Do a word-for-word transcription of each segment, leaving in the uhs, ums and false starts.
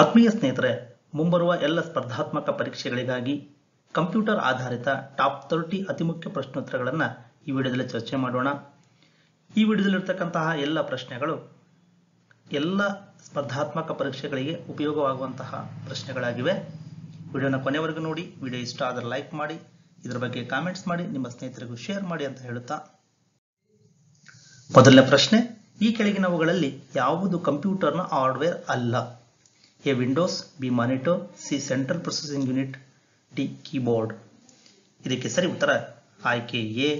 ಆತ್ಮೀಯ ಸ್ನೇಹಿತರೆ, ಮುಂಬರುವ ಎಲ್ಲ ಸ್ಪರ್ಧಾತ್ಮಕ ಪರೀಕ್ಷೆಗಳಿಗಾಗಿ ಕಂಪ್ಯೂಟರ್ ಆಧಾರಿತ ಟಾಪ್ ಮೂವತ್ತು ಅತಿ ಮುಖ್ಯ ಪ್ರಶ್ನೋತ್ತರಗಳನ್ನು ಈ ವಿಡಿಯೋದಲ್ಲಿ ಚರ್ಚೆ ಮಾಡೋಣ. ಈ ವಿಡಿಯೋದಲ್ಲಿ ಇರತಕ್ಕಂತಹ ಎಲ್ಲ ಪ್ರಶ್ನೆಗಳು ಎಲ್ಲ ಸ್ಪರ್ಧಾತ್ಮಕ ಪರೀಕ್ಷೆಗಳಿಗೆ ಉಪಯೋಗವಾಗುವಂತಹ ಪ್ರಶ್ನೆಗಳಾಗಿವೆ. ವಿಡಿಯೋನ ಕೊನೆವರೆಗೂ ನೋಡಿ. ವಿಡಿಯೋ ಇಷ್ಟ ಆದರೆ ಲೈಕ್ ಮಾಡಿ, ಇದರ ಬಗ್ಗೆ ಕಾಮೆಂಟ್ಸ್ ಮಾಡಿ, ನಿಮ್ಮ ಸ್ನೇಹಿತರಿಗೂ ಶೇರ್ ಮಾಡಿ ಅಂತ ಹೇಳುತ್ತಾ, ಮೊದಲನೇ ಪ್ರಶ್ನೆ: ಈ ಕೆಳಗಿನವುಗಳಲ್ಲಿ ಯಾವುದು ಕಂಪ್ಯೂಟರ್ನ ಹಾರ್ಡ್ವೇರ್ ಅಲ್ಲ? A Windows, B monitor, C central processing unit, D keyboard. ಇದಕ್ಕೆ ಸರಿ ಉತ್ತರ ಆಯ್ಕೆ ಎ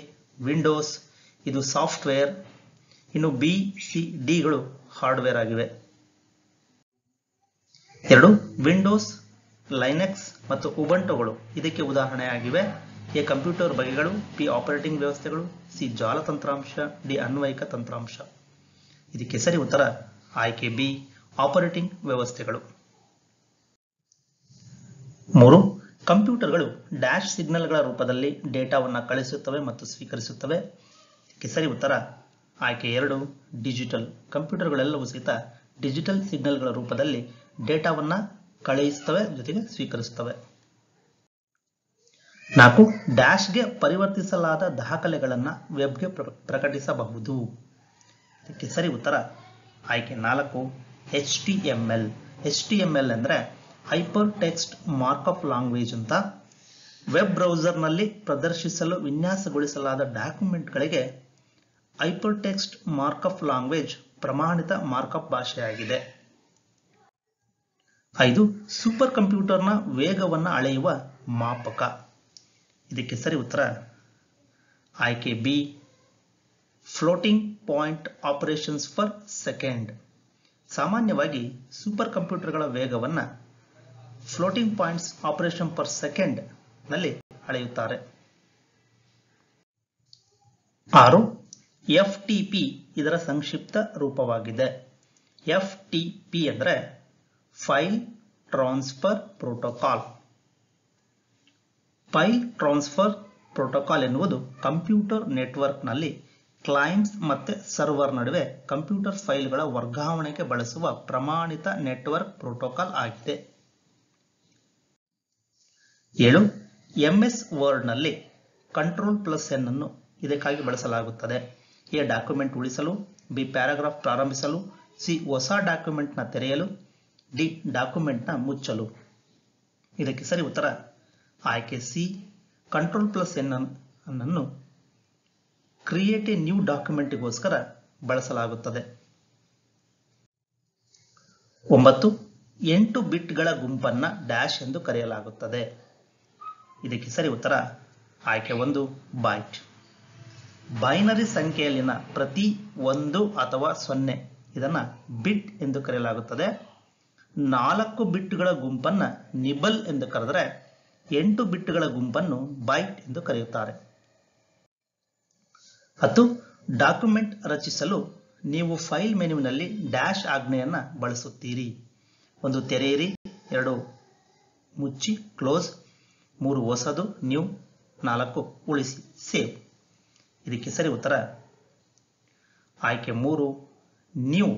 ವಿಂಡೋಸ್, ಇದು ಸಾಫ್ಟ್ವೇರ್. ಇನ್ನು ಬಿ, ಸಿ, ಡಿಗಳು ಹಾರ್ಡ್ವೇರ್ ಆಗಿವೆ. ಎರಡು ವಿಂಡೋಸ್, ಲೈನೆಕ್ಸ್ ಮತ್ತು ಉಬಂಟುಗಳು ಇದಕ್ಕೆ ಉದಾಹರಣೆಯಾಗಿವೆ. ಎ ಕಂಪ್ಯೂಟರ್ ಬಗೆಗಳು, ಬಿ ಆಪರೇಟಿಂಗ್ ವ್ಯವಸ್ಥೆಗಳು, ಸಿ ಜಾಲತಂತ್ರಾಂಶ, ಡಿ ಅನ್ವಯಿಕ ತಂತ್ರಾಂಶ. ಇದಕ್ಕೆ ಸರಿ ಉತ್ತರ ಆಯ್ಕೆ ಬಿ ಆಪರೇಟಿಂಗ್ ವ್ಯವಸ್ಥೆಗಳು. ಮೂರು ಕಂಪ್ಯೂಟರ್ಗಳು ಡ್ಯಾಶ್ ಸಿಗ್ನಲ್ಗಳ ರೂಪದಲ್ಲಿ ಡೇಟಾವನ್ನು ಕಳಿಸುತ್ತವೆ ಮತ್ತು ಸ್ವೀಕರಿಸುತ್ತವೆ. ಇದಕ್ಕೆ ಸರಿ ಉತ್ತರ ಆಯ್ಕೆ ಎರಡು ಡಿಜಿಟಲ್. ಕಂಪ್ಯೂಟರ್ಗಳೆಲ್ಲವೂ ಸಹಿತ ಡಿಜಿಟಲ್ ಸಿಗ್ನಲ್ಗಳ ರೂಪದಲ್ಲಿ ಡೇಟಾವನ್ನು ಕಳುಹಿಸುತ್ತವೆ, ಜೊತೆಗೆ ಸ್ವೀಕರಿಸುತ್ತವೆ. ನಾಲ್ಕು ಡ್ಯಾಶ್ಗೆ ಪರಿವರ್ತಿಸಲಾದ ದಾಖಲೆಗಳನ್ನು ವೆಬ್ಗೆ ಪ್ರಕಟಿಸಬಹುದು. ಇದಕ್ಕೆ ಸರಿ ಉತ್ತರ ಆಯ್ಕೆ ನಾಲ್ಕು H T M L. H T M L ಅಂದರೆ ಹೈಪರ್ ಟೆಕ್ಸ್ಟ್ ಮಾರ್ಕಪ್ ಲ್ಯಾಂಗ್ವೇಜ್ ಅಂತ. ವೆಬ್ ಬ್ರೌಸರ್ನಲ್ಲಿ ಪ್ರದರ್ಶಿಸಲು ವಿನ್ಯಾಸಗೊಳಿಸಲಾದ ಡಾಕ್ಯುಮೆಂಟ್ಗಳಿಗೆ ಹೈಪರ್ ಟೆಕ್ಸ್ಟ್ ಮಾರ್ಕಪ್ ಲ್ಯಾಂಗ್ವೇಜ್ ಪ್ರಮಾಣಿತ ಮಾರ್ಕಪ್ ಭಾಷೆಯಾಗಿದೆ. ಐದು ಸೂಪರ್ ಕಂಪ್ಯೂಟರ್ನ ವೇಗವನ್ನು ಅಳೆಯುವ ಮಾಪಕ. ಇದಕ್ಕೆ ಸರಿ ಉತ್ತರ ಆಯ್ಕೆ B floating point operations per second. ಸಾಮಾನ್ಯವಾಗಿ ಸೂಪರ್ ಕಂಪ್ಯೂಟರ್ಗಳ ವೇಗವನ್ನು floating points operation per second ನಲ್ಲಿ ಅಳೆಯುತ್ತಾರೆ. ಆರು ಎಫ್ ಟಿ ಪಿ ಇದರ ಸಂಕ್ಷಿಪ್ತ ರೂಪವಾಗಿದೆ. ಎಫ್ ಟಿ ಪಿ ಅಂದರೆ file transfer protocol. File transfer protocol ಎನ್ನುವುದು ಕಂಪ್ಯೂಟರ್ ನೆಟ್ವರ್ಕ್ನಲ್ಲಿ ಕ್ಲೈಂಟ್ಸ್ ಮತ್ತು ಸರ್ವರ್ ನಡುವೆ ಕಂಪ್ಯೂಟರ್ ಫೈಲ್ಗಳ ವರ್ಗಾವಣೆಗೆ ಬಳಸುವ ಪ್ರಮಾಣಿತ ನೆಟ್ವರ್ಕ್ ಪ್ರೋಟೋಕಾಲ್ ಆಗಿದೆ. ಏಳು ಎಂಎಸ್ ವರ್ಡ್ನಲ್ಲಿ ಕಂಟ್ರೋಲ್ ಪ್ಲಸ್ ಎನ್ ಅನ್ನು ಇದಕ್ಕಾಗಿ ಬಳಸಲಾಗುತ್ತದೆ. ಎ ಡಾಕ್ಯುಮೆಂಟ್ ಉಳಿಸಲು, ಬಿ ಪ್ಯಾರಾಗ್ರಾಫ್ ಪ್ರಾರಂಭಿಸಲು, ಸಿ ಹೊಸ ಡಾಕ್ಯುಮೆಂಟ್ನ ತೆರೆಯಲು, ಡಿ ಡಾಕ್ಯುಮೆಂಟ್ನ ಮುಚ್ಚಲು. ಇದಕ್ಕೆ ಸರಿ ಉತ್ತರ ಆಯ್ಕೆ ಸಿ ಕಂಟ್ರೋಲ್ ಪ್ಲಸ್ ಎನ್ ಅನ್ನು ಕ್ರಿಯೇಟ್ ಎ ನ್ಯೂ ಡಾಕ್ಯುಮೆಂಟ್ಗೋಸ್ಕರ ಬಳಸಲಾಗುತ್ತದೆ. ಒಂಬತ್ತು ಎಂಟು ಬಿಟ್ಗಳ ಗುಂಪನ್ನು ಡ್ಯಾಶ್ ಎಂದು ಕರೆಯಲಾಗುತ್ತದೆ. ಇದಕ್ಕೆ ಸರಿ ಉತ್ತರ ಆಯ್ಕೆ ಒಂದು ಬೈಟ್. ಬೈನರಿ ಸಂಖ್ಯೆಯಲ್ಲಿನ ಪ್ರತಿ ಒಂದು ಅಥವಾ ಸೊನ್ನೆ ಇದನ್ನು ಬಿಟ್ ಎಂದು ಕರೆಯಲಾಗುತ್ತದೆ. ನಾಲ್ಕು ಬಿಟ್ಗಳ ಗುಂಪನ್ನು ನಿಬಲ್ ಎಂದು ಕರೆದರೆ ಎಂಟು ಬಿಟ್ಗಳ ಗುಂಪನ್ನು ಬೈಟ್ ಎಂದು ಕರೆಯುತ್ತಾರೆ. ಹತ್ತು ಡಾಕ್ಯುಮೆಂಟ್ ರಚಿಸಲು ನೀವು ಫೈಲ್ ಮೆನುವಿನಲ್ಲಿ ಡ್ಯಾಶ್ ಆಜ್ಞೆಯನ್ನು ಬಳಸುತ್ತೀರಿ. ಒಂದು ತೆರೆಯಿರಿ, ಎರಡು ಮುಚ್ಚಿ ಕ್ಲೋಸ್, ಮೂರು ಹೊಸದು ನ್ಯೂ, ನಾಲ್ಕು ಉಳಿಸಿ ಸೇವ್. ಇದಕ್ಕೆ ಸರಿ ಉತ್ತರ ಆಯ್ಕೆ ಮೂರು ನ್ಯೂ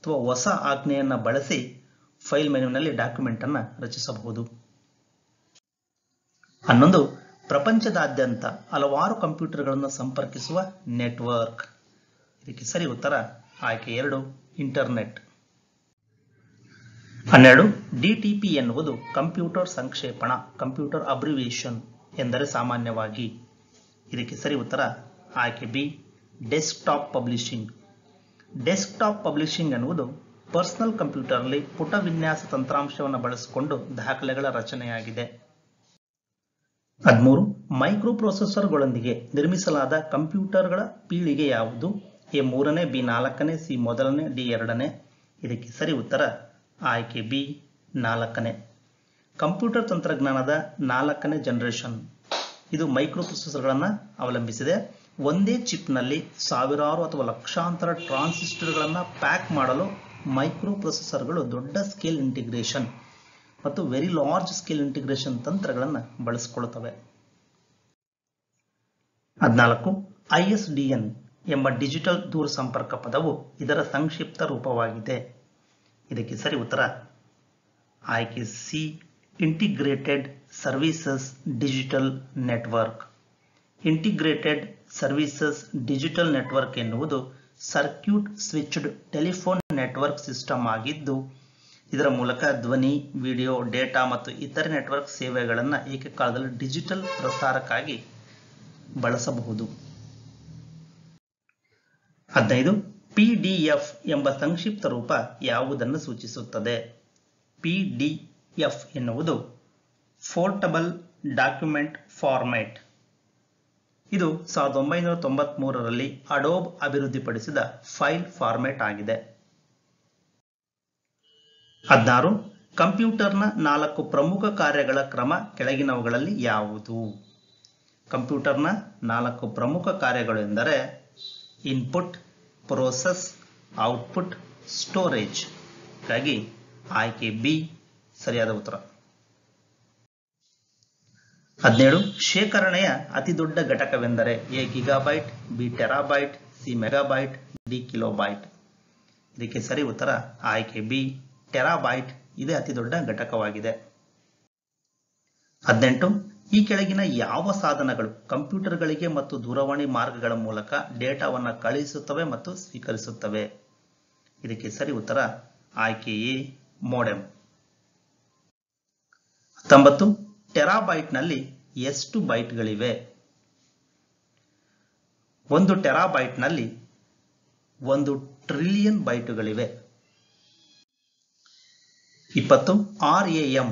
ಅಥವಾ ಹೊಸ ಆಜ್ಞೆಯನ್ನು ಬಳಸಿ ಫೈಲ್ ಮೆನುವಿನಲ್ಲಿ ಡಾಕ್ಯುಮೆಂಟ್ ಅನ್ನು ರಚಿಸಬಹುದು. ಹನ್ನೊಂದು ಪ್ರಪಂಚದಾದ್ಯಂತ ಹಲವಾರು ಕಂಪ್ಯೂಟರ್ಗಳನ್ನು ಸಂಪರ್ಕಿಸುವ ನೆಟ್ವರ್ಕ್. ಇದಕ್ಕೆ ಸರಿ ಉತ್ತರ ಆಯ್ಕೆ ಎರಡು ಇಂಟರ್ನೆಟ್. ಹನ್ನೆರಡು ಡಿಟಿಪಿ ಎನ್ನುವುದು ಕಂಪ್ಯೂಟರ್ ಸಂಕ್ಷೇಪಣ, ಕಂಪ್ಯೂಟರ್ ಅಬ್ರಿವಿಯೇಷನ್ ಎಂದರೆ ಸಾಮಾನ್ಯವಾಗಿ. ಇದಕ್ಕೆ ಸರಿ ಉತ್ತರ ಆಯ್ಕೆ B desktop publishing. Desktop publishing ಎನ್ನುವುದು ಪರ್ಸನಲ್ ಕಂಪ್ಯೂಟರ್ನಲ್ಲಿ ಪುಟ ವಿನ್ಯಾಸ ತಂತ್ರಾಂಶವನ್ನು ಬಳಸಿಕೊಂಡು ದಾಖಲೆಗಳ ರಚನೆಯಾಗಿದೆ. ಹದಿಮೂರು ಮೈಕ್ರೋ ಪ್ರೊಸೆಸರ್ಗಳೊಂದಿಗೆ ನಿರ್ಮಿಸಲಾದ ಕಂಪ್ಯೂಟರ್ಗಳ ಪೀಳಿಗೆ ಯಾವುದು? ಎ ಮೂರನೇ, ಬಿ ನಾಲ್ಕನೇ, ಸಿ ಮೊದಲನೇ, ಡಿ ಎರಡನೇ. ಇದಕ್ಕೆ ಸರಿ ಉತ್ತರ ಆಯ್ಕೆ ಬಿ ನಾಲ್ಕನೇ. ಕಂಪ್ಯೂಟರ್ ತಂತ್ರಜ್ಞಾನದ ನಾಲ್ಕನೇ ಜನರೇಷನ್ ಇದು ಮೈಕ್ರೋ ಪ್ರೊಸೆಸರ್ಗಳನ್ನು ಅವಲಂಬಿಸಿದೆ. ಒಂದೇ ಚಿಪ್ನಲ್ಲಿ ಸಾವಿರಾರು ಅಥವಾ ಲಕ್ಷಾಂತರ ಟ್ರಾನ್ಸಿಸ್ಟರ್ಗಳನ್ನು ಪ್ಯಾಕ್ ಮಾಡಲು ಮೈಕ್ರೋ ಪ್ರೊಸೆಸರ್ಗಳು ದೊಡ್ಡ ಸ್ಕೇಲ್ ಇಂಟಿಗ್ರೇಷನ್ ಮತ್ತು ವೆರಿ ಲಾರ್ಜ್ ಸ್ಕೇಲ್ ಇಂಟಿಗ್ರೇಷನ್ ತಂತ್ರಗಳನ್ನು ಬಳಸಿಕೊಳ್ಳುತ್ತವೆ. ಹದಿನಾಲ್ಕು ಐ ಎಸ್ ಡಿ ಎನ್ ಎಂಬ ಡಿಜಿಟಲ್ ದೂರ ಸಂಪರ್ಕ ಪದವು ಇದರ ಸಂಕ್ಷಿಪ್ತ ರೂಪವಾಗಿದೆ. ಇದಕ್ಕೆ ಸರಿ ಉತ್ತರ I can see Integrated Services Digital Network. Integrated Services Digital Network एन्नुवुदु circuit switched telephone network system आगिद्दु ಇದರ ಮೂಲಕ ಧ್ವನಿ ವಿಡಿಯೋ ಡೇಟಾ ಮತ್ತು ಇತರ ನೆಟ್ವರ್ಕ್ ಸೇವೆಗಳನ್ನು ಏಕಕಾಲದಲ್ಲಿ ಡಿಜಿಟಲ್ ಪ್ರಸಾರಕ್ಕಾಗಿ ಬಳಸಬಹುದು. ಹದಿನೈದು ಪಿಡಿಎಫ್ ಎಂಬ ಸಂಕ್ಷಿಪ್ತ ರೂಪ ಯಾವುದನ್ನು ಸೂಚಿಸುತ್ತದೆ? ಪಿಡಿಎಫ್ ಎನ್ನುವುದು ಫೋಲ್ಡಬಲ್ ಡಾಕ್ಯುಮೆಂಟ್ ಫಾರ್ಮ್ಯಾಟ್. ಇದು ಸಾವಿರದ ಒಂಬೈನೂರ ತೊಂಬತ್ತ್ ಮೂರರಲ್ಲಿ ಅಡೋಬ್ ಅಭಿವೃದ್ಧಿಪಡಿಸಿದ ಫೈಲ್ ಫಾರ್ಮ್ಯಾಟ್ ಆಗಿದೆ. ಹದಿನಾರು ಕಂಪ್ಯೂಟರ್ನ ನಾಲ್ಕು ಪ್ರಮುಖ ಕಾರ್ಯಗಳ ಕ್ರಮ ಕೆಳಗಿನವುಗಳಲ್ಲಿ ಯಾವುದು? ಕಂಪ್ಯೂಟರ್ನ ನಾಲ್ಕು ಪ್ರಮುಖ ಕಾರ್ಯಗಳು ಎಂದರೆ ಇನ್ಪುಟ್, ಪ್ರೋಸೆಸ್, ಔಟ್ಪುಟ್, ಸ್ಟೋರೇಜ್. ಹಾಗಾಗಿ ಆಯ್ಕೆ ಬಿ ಸರಿಯಾದ ಉತ್ತರ. ಹದಿನೇಳು ಶೇಖರಣೆಯ ಅತಿ ದೊಡ್ಡ ಘಟಕವೆಂದರೆ A gigabyte, B terabyte, C megabyte, D kilobyte. ಇದಕ್ಕೆ ಸರಿ ಉತ್ತರ ಆಯ್ಕೆ ಬಿ ಟೆರಾಬೈಟ್. ಇದೆ ಅತಿ ದೊಡ್ಡ ಘಟಕವಾಗಿದೆ. ಹದಿನೆಂಟು ಈ ಕೆಳಗಿನ ಯಾವ ಸಾಧನಗಳು ಕಂಪ್ಯೂಟರ್ಗಳಿಗೆ ಮತ್ತು ದೂರವಾಣಿ ಮಾರ್ಗಗಳ ಮೂಲಕ ಡೇಟಾವನ್ನು ಕಳುಹಿಸುತ್ತವೆ ಮತ್ತು ಸ್ವೀಕರಿಸುತ್ತವೆ? ಇದಕ್ಕೆ ಸರಿ ಉತ್ತರ ಆಯ್ಕೆ ಎ ಮೋಡೆಮ್. ಹತ್ತೊಂಬತ್ತು ಟೆರಾಬೈಟ್ನಲ್ಲಿ ಎಷ್ಟು ಬೈಟ್ಗಳಿವೆ? ಒಂದು ಟೆರಾಬೈಟ್ನಲ್ಲಿ ಒಂದು ಟ್ರಿಲಿಯನ್ ಬೈಟ್ಗಳಿವೆ. ಇಪ್ಪತ್ತು ಆರ್ ಎ ಎಂ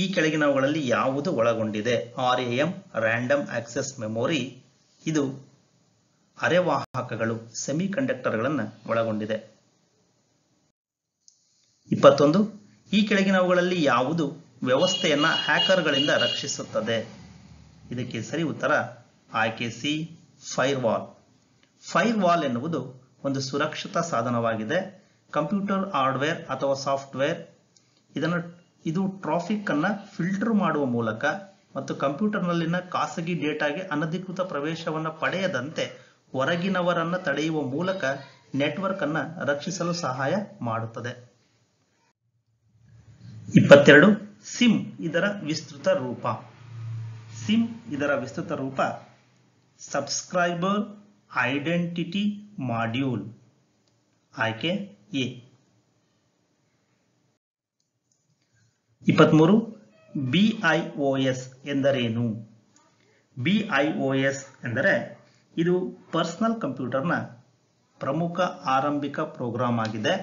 ಈ ಕೆಳಗಿನವುಗಳಲ್ಲಿ ಯಾವುದು ಒಳಗೊಂಡಿದೆ? R A M random access memory. ಇದು ಅರೆವಾಹಕಗಳು ಸೆಮಿ ಕಂಡಕ್ಟರ್ಗಳನ್ನು ಒಳಗೊಂಡಿದೆ. ಇಪ್ಪತ್ತೊಂದು ಈ ಕೆಳಗಿನವುಗಳಲ್ಲಿ ಯಾವುದು ವ್ಯವಸ್ಥೆಯನ್ನು ಹ್ಯಾಕರ್ಗಳಿಂದ ರಕ್ಷಿಸುತ್ತದೆ? ಇದಕ್ಕೆ ಸರಿ ಉತ್ತರ ಆಯ್ಕೆ ಸಿ ಫೈರ್ವಾಲ್. ಫೈರ್ವಾಲ್ ಎನ್ನುವುದು ಒಂದು ಸುರಕ್ಷತಾ ಸಾಧನವಾಗಿದೆ. ಕಂಪ್ಯೂಟರ್ ಹಾರ್ಡ್ವೇರ್ ಅಥವಾ ಸಾಫ್ಟ್ವೇರ್ ಇದನ್ನು ಇದು ಟ್ರಾಫಿಕ್ ಅನ್ನು ಫಿಲ್ಟರ್ ಮಾಡುವ ಮೂಲಕ ಮತ್ತು ಕಂಪ್ಯೂಟರ್ನಲ್ಲಿನ ಖಾಸಗಿ ಡೇಟಾಗೆ ಅನಧಿಕೃತ ಪ್ರವೇಶವನ್ನು ಪಡೆಯದಂತೆ ಹೊರಗಿನವರನ್ನು ತಡೆಯುವ ಮೂಲಕ ನೆಟ್ವರ್ಕ್ ಅನ್ನು ರಕ್ಷಿಸಲು ಸಹಾಯ ಮಾಡುತ್ತದೆ. ಇಪ್ಪತ್ತೆರಡು ಸಿಮ್ ಇದರ ವಿಸ್ತೃತ ರೂಪ. ಸಿಮ್ ಇದರ ವಿಸ್ತೃತ ರೂಪ ಸಬ್ಸ್ಕ್ರೈಬರ್ ಐಡೆಂಟಿಟಿ ಮಾಡ್ಯೂಲ್. ಆಯ್ಕೆ ಎ. ಇಪ್ಪತ್ಮೂರು ಬಿಐಒಎಸ್ ಎಂದರೇನು? ಬಿಐಒಎಸ್ ಎಂದರೆ ಇದು ಪರ್ಸನಲ್ ಕಂಪ್ಯೂಟರ್ನ ಪ್ರಮುಖ ಆರಂಭಿಕ ಪ್ರೋಗ್ರಾಮ್ ಆಗಿದೆ.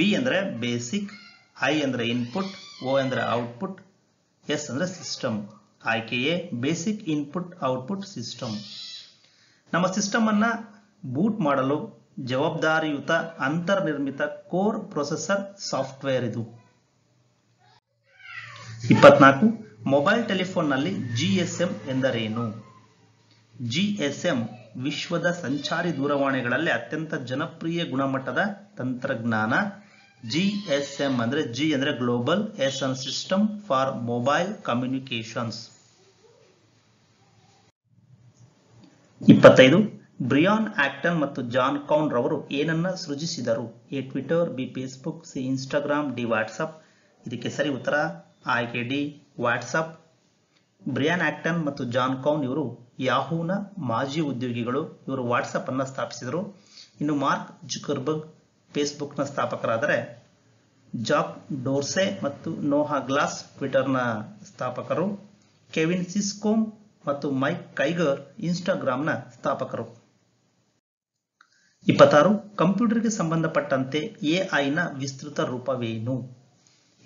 ಬಿ ಅಂದರೆ ಬೇಸಿಕ್, ಐ ಅಂದರೆ ಇನ್ಪುಟ್, ಓ ಅಂದರೆ ಔಟ್ಪುಟ್, ಎಸ್ ಅಂದರೆ ಸಿಸ್ಟಮ್. ಆಯ್ಕೆಯೇ ಬೇಸಿಕ್ ಇನ್ಪುಟ್ ಔಟ್ಪುಟ್ ಸಿಸ್ಟಮ್. ನಮ್ಮ ಸಿಸ್ಟಮನ್ನು ಬೂಟ್ ಮಾಡಲು ಜವಾಬ್ದಾರಿಯುತ ಅಂತರ್ನಿರ್ಮಿತ ಕೋರ್ ಪ್ರೊಸೆಸರ್ ಸಾಫ್ಟ್ವೇರ್ ಇದು. ಇಪ್ಪತ್ನಾಲ್ಕು ಮೊಬೈಲ್ ಟೆಲಿಫೋನ್ನಲ್ಲಿ ಜಿ ಎಸ್ ಎಂ ಎಂದರೇನು? ಜಿ ಎಸ್ ಎಂ ವಿಶ್ವದ ಸಂಚಾರಿ ದೂರವಾಣಿಗಳಲ್ಲಿ ಅತ್ಯಂತ ಜನಪ್ರಿಯ ಗುಣಮಟ್ಟದ ತಂತ್ರಜ್ಞಾನ. ಜಿ ಎಸ್ ಎಂ ಅಂದರೆ ಜಿ ಅಂದರೆ global, S and system for mobile communications. ಇಪ್ಪತ್ತೈದು ಬ್ರಿಯಾನ್ ಆಕ್ಟನ್ ಮತ್ತು ಜಾನ್ ಕೌನ್ ರವರು ಏನನ್ನ ಸೃಜಿಸಿದರು? A Twitter, B Facebook, C Instagram, D WhatsApp. ಇದಕ್ಕೆ ಸರಿ ಉತ್ತರ ಆಯ್ಕೆ ಡಿ ವಾಟ್ಸಪ್. ಬ್ರಿಯಾನ್ ಆಕ್ಟನ್ ಮತ್ತು ಜಾನ್ ಕೌನ್ ಇವರು ಯಾಹೂನ ಮಾಜಿ ಉದ್ಯೋಗಿಗಳು. ಇವರು ವಾಟ್ಸಪ್ ಅನ್ನು ಸ್ಥಾಪಿಸಿದರು. ಇನ್ನು ಮಾರ್ಕ್ ಜುಕರ್ಬರ್ಗ್ ಫೇಸ್ಬುಕ್ನ ಸ್ಥಾಪಕರಾದರೆ ಜಾಕ್ ಡೋರ್ಸೆ ಮತ್ತು ನೋಹಾ ಗ್ಲಾಸ್ ಟ್ವಿಟರ್ನ ಸ್ಥಾಪಕರು. ಕೆವಿನ್ ಸಿಸ್ಕೋಮ್ ಮತ್ತು ಮೈಕ್ ಕೈಗರ್ ಇನ್ಸ್ಟಾಗ್ರಾಮ್ನ ಸ್ಥಾಪಕರು. ಇಪ್ಪತ್ತಾರು ಕಂಪ್ಯೂಟರ್ಗೆ ಸಂಬಂಧಪಟ್ಟಂತೆ ಎಐನ ವಿಸ್ತೃತ ರೂಪವೇನು?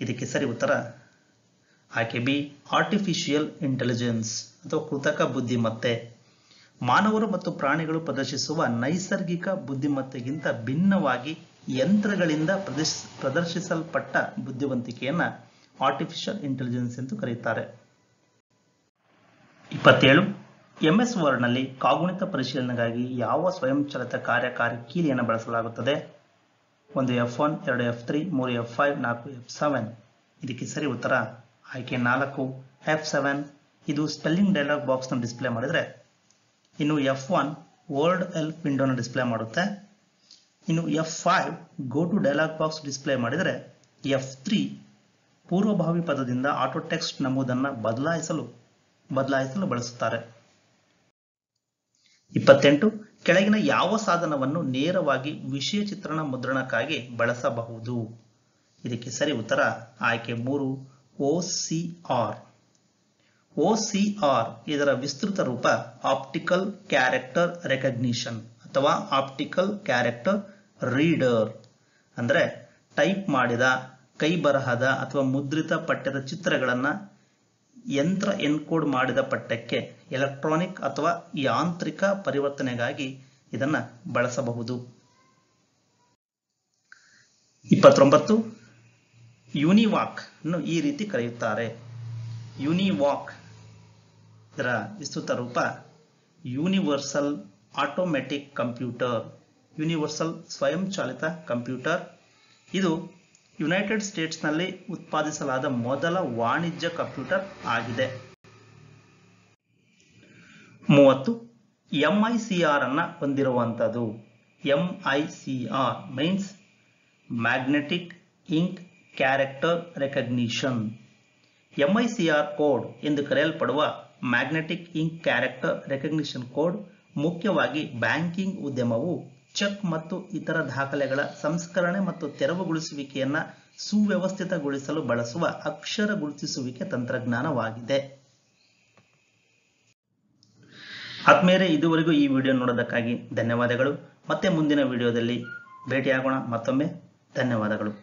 ಇದಕ್ಕೆ ಸರಿ ಉತ್ತರ ಆಯ್ಕೆ ಬಿ ಆರ್ಟಿಫಿಷಿಯಲ್ ಇಂಟೆಲಿಜೆನ್ಸ್ ಅಥವಾ ಕೃತಕ ಬುದ್ಧಿಮತ್ತೆ. ಮಾನವರು ಮತ್ತು ಪ್ರಾಣಿಗಳು ಪ್ರದರ್ಶಿಸುವ ನೈಸರ್ಗಿಕ ಬುದ್ಧಿಮತ್ತೆಗಿಂತ ಭಿನ್ನವಾಗಿ ಯಂತ್ರಗಳಿಂದ ಪ್ರದರ್ಶಿಸಲ್ಪಟ್ಟ ಬುದ್ಧಿವಂತಿಕೆಯನ್ನು ಆರ್ಟಿಫಿಷಿಯಲ್ ಇಂಟೆಲಿಜೆನ್ಸ್ ಎಂದು ಕರೆಯುತ್ತಾರೆ. ಇಪ್ಪತ್ತೇಳು ಎಂಎಸ್ ವರ್ಡ್ನಲ್ಲಿ ಕಾಗುಣಿತ ಪರಿಶೀಲನೆಗಾಗಿ ಯಾವ ಸ್ವಯಂಚಾಲಿತ ಕಾರ್ಯಕಾರಿ ಕೀಲಿಯನ್ನು ಬಳಸಲಾಗುತ್ತದೆ? ಒಂದು ಎಫ್ ಒನ್, ಎರಡು ಎಫ್ ತ್ರೀ, ಮೂರು ಎಫ್ ಫೈವ್, ನಾಲ್ಕು ಎಫ್ ಸೆವೆನ್. ಇದಕ್ಕೆ ಸರಿ ಉತ್ತರ ಆಯ್ಕೆ ನಾಲ್ಕು ಎಫ್ ಸೆವೆನ್. ಇದು ಸ್ಪೆಲ್ಲಿಂಗ್ ಡೈಲಾಗ್ ಬಾಕ್ಸ್ನ ಡಿಸ್ಪ್ಲೇ ಮಾಡಿದರೆ, ಇನ್ನು ಎಫ್ ಒನ್ ವರ್ಡ್ ಹೆಲ್ಪ್ ವಿಂಡೋನ ಡಿಸ್ಪ್ಲೇ ಮಾಡುತ್ತೆ. ಇನ್ನು F five go to dialogue box display ಮಾಡಿದರೆ, ಎಫ್ ತ್ರೀ ಪೂರ್ವಭಾವಿ ಪದದಿಂದ ಆಟೋ ಟೆಕ್ಸ್ಟ್ ನಮೂದನ್ನು ಬದಲಾಯಿಸಲು ಬದಲಾಯಿಸಲು ಬಳಸುತ್ತಾರೆ. ಇಪ್ಪತ್ತೆಂಟು. ಕೆಳಗಿನ ಯಾವ ಸಾಧನವನ್ನು ನೇರವಾಗಿ ವಿಷಯ ಚಿತ್ರಣ ಮುದ್ರಣಕ್ಕಾಗಿ ಬಳಸಬಹುದು? ಇದಕ್ಕೆ ಸರಿ ಉತ್ತರ ಆಯ್ಕೆ ಮೂರು, O C R. O C R ಇದರ ವಿಸ್ತೃತ ರೂಪ ಆಪ್ಟಿಕಲ್ ಕ್ಯಾರೆಕ್ಟರ್ ರೆಕಗ್ನಿಷನ್ ಅಥವಾ ಆಪ್ಟಿಕಲ್ ಕ್ಯಾರೆಕ್ಟರ್ ರೀಡರ್. ಅಂದರೆ ಟೈಪ್ ಮಾಡಿದ, ಕೈ ಬರಹದ ಅಥವಾ ಮುದ್ರಿತ ಪಠ್ಯದ ಚಿತ್ರಗಳನ್ನು ಯಂತ್ರ ಎನ್ಕೋಡ್ ಮಾಡಿದ ಪಠ್ಯಕ್ಕೆ ಎಲೆಕ್ಟ್ರಾನಿಕ್ ಅಥವಾ ಯಾಂತ್ರಿಕ ಪರಿವರ್ತನೆಗಾಗಿ ಇದನ್ನು ಬಳಸಬಹುದು. ಇಪ್ಪತ್ತೊಂಬತ್ತು. ಯುನಿವಾಕ್ ಅನ್ನು ಈ ರೀತಿ ಕರೆಯುತ್ತಾರೆ. ಯುನಿವಾಕ್ ಇದರ ವಿಸ್ತೃತ ರೂಪ ಯೂನಿವರ್ಸಲ್ ಆಟೋಮ್ಯಾಟಿಕ್ ಕಂಪ್ಯೂಟರ್, ಯೂನಿವರ್ಸಲ್ ಸ್ವಯಂಚಾಲಿತ ಕಂಪ್ಯೂಟರ್. ಇದು ಯುನೈಟೆಡ್ ಸ್ಟೇಟ್ಸ್ನಲ್ಲಿ ಉತ್ಪಾದಿಸಲಾದ ಮೊದಲ ವಾಣಿಜ್ಯ ಕಂಪ್ಯೂಟರ್ ಆಗಿದೆ. ಮೂವತ್ತು. ಎಂ ಐ ಸಿ ಆರ್ ಅನ್ನು ಹೊಂದಿರುವಂಥದ್ದು. M I C R means magnetic ink character recognition. M I C R code ಎಂದು ಕರೆಯಲ್ಪಡುವ magnetic ink character recognition code ಮುಖ್ಯವಾಗಿ ಬ್ಯಾಂಕಿಂಗ್ ಉದ್ಯಮವು ಚೆಕ್ ಮತ್ತು ಇತರ ದಾಖಲೆಗಳ ಸಂಸ್ಕರಣೆ ಮತ್ತು ತೆರವುಗೊಳಿಸುವಿಕೆಯನ್ನು ಸುವ್ಯವಸ್ಥಿತಗೊಳಿಸಲು ಬಳಸುವ ಅಕ್ಷರ ಗುರುತಿಸುವಿಕೆ ತಂತ್ರಜ್ಞಾನವಾಗಿದೆ. ಆತ್ಮೀಯರೇ, ಇದುವರೆಗೂ ಈ ವಿಡಿಯೋ ನೋಡೋದಕ್ಕಾಗಿ ಧನ್ಯವಾದಗಳು. ಮತ್ತೆ ಮುಂದಿನ ವಿಡಿಯೋದಲ್ಲಿ ಭೇಟಿಯಾಗೋಣ. ಮತ್ತೊಮ್ಮೆ ಧನ್ಯವಾದಗಳು.